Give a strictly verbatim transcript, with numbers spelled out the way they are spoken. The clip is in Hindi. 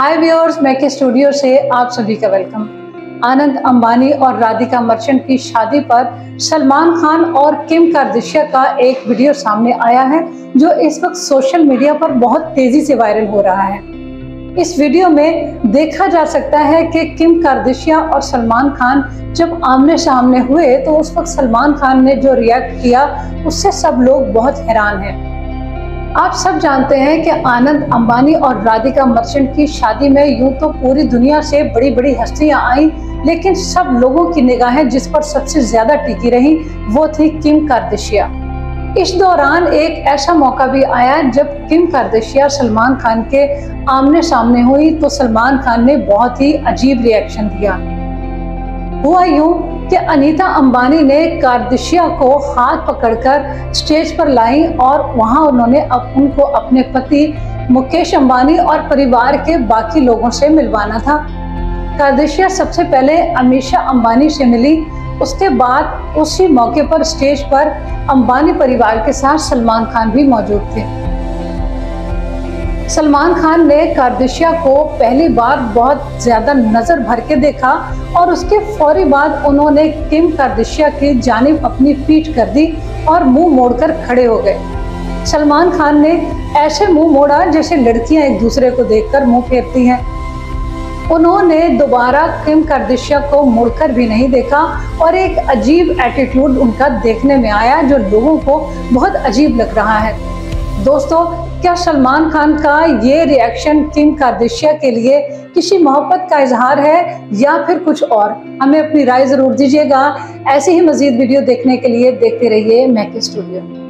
हाय व्यूअर्स, मैं के स्टूडियो से आप सभी का वेलकम। आनंद अंबानी और राधिका मर्चेंट की शादी पर सलमान खान और किम कार्दशियां का एक वीडियो सामने आया है जो इस वक्त सोशल मीडिया पर बहुत तेजी से वायरल हो रहा है। इस वीडियो में देखा जा सकता है कि किम कार्दशियां और सलमान खान जब आमने सामने हुए तो उस वक्त सलमान खान ने जो रिएक्ट किया उससे सब लोग बहुत हैरान हैं। आप सब जानते हैं कि आनंद अंबानी और राधिका मर्चेंट की शादी में यूं तो पूरी दुनिया से बड़ी बड़ी हस्तियां आईं, लेकिन सब लोगों की निगाहें जिस पर सबसे ज्यादा टिकी रही वो थी किम कार्दशियां। इस दौरान एक ऐसा मौका भी आया जब किम कार्दशियां सलमान खान के आमने सामने हुई तो सलमान खान ने बहुत ही अजीब रिएक्शन दिया। हुआ यूं कि अनीता अंबानी ने कार्दशियां को हाथ पकड़कर स्टेज पर लाई और वहां उन्होंने अब उनको अपने पति मुकेश अंबानी और परिवार के बाकी लोगों से मिलवाना था। कार्दशियां सबसे पहले अमीषा अंबानी से मिली, उसके बाद उसी मौके पर स्टेज पर अंबानी परिवार के साथ सलमान खान भी मौजूद थे। सलमान खान ने कार्दशियां को पहली बार बहुत ज्यादा नजर भर के देखा और उसके फौरी बाद उन्होंने किम कार्दशियां की जानिब अपनी पीठ कर दी और मुंह मोड़कर खड़े हो गए। सलमान खान ने ऐसे मुंह मोड़ा जैसे लड़कियां एक दूसरे को देखकर मुंह फेरती हैं। उन्होंने दोबारा किम कार्दशियां को मुड़कर भी नहीं देखा और एक अजीब एटीट्यूड उनका देखने में आया जो लोगों को बहुत अजीब लग रहा है। दोस्तों, क्या सलमान खान का ये रिएक्शन किम कार्दशियां के लिए किसी मोहब्बत का इजहार है या फिर कुछ और? हमें अपनी राय जरूर दीजिएगा। ऐसी ही मजीद वीडियो देखने के लिए देखते रहिए मैके स्टूडियो।